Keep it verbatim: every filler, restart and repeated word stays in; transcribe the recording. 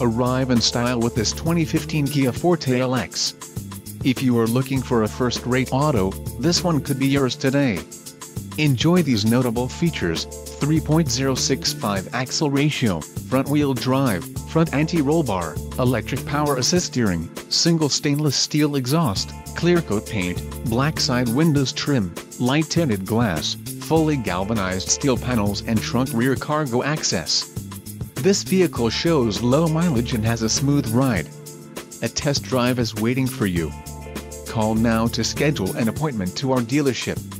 Arrive in style with this twenty fifteen Kia Forte L X. If you are looking for a first-rate auto, this one could be yours today. Enjoy these notable features: three point zero six five axle ratio, front-wheel drive, front anti-roll bar, electric power assist steering, single stainless steel exhaust, clear coat paint, black side windows trim, light tinted glass, fully galvanized steel panels and trunk rear cargo access. This vehicle shows low mileage and has a smooth ride. A test drive is waiting for you. Call now to schedule an appointment to our dealership.